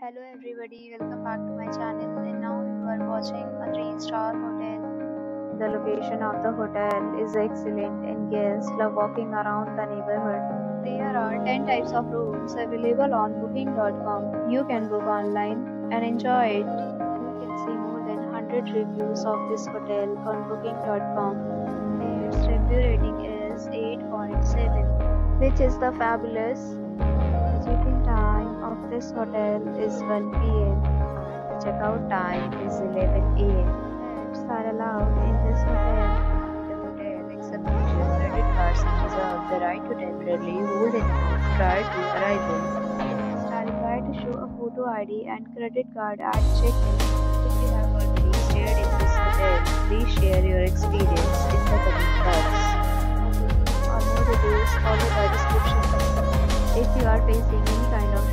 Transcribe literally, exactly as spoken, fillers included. Hello everybody, welcome back to my channel, and now you are watching a three star hotel. The location of the hotel is excellent and guests love walking around the neighborhood. There are ten types of rooms available on booking dot com. You can book online and enjoy it. You can see more than one hundred reviews of this hotel on booking dot com. Its review rating is eight point seven, which is the fabulous. Check-in time of this hotel is one P M and the check-out time is eleven A M Pets are allowed in this hotel. The hotel accepts major credit cards and reserves the right to temporarily hold an amount prior to arrival. Guests are required to show a photo I D and credit card at check-in. If you have already stayed in this hotel, please share your experience in the comment box. For more details, follow the description. If you are facing any kind of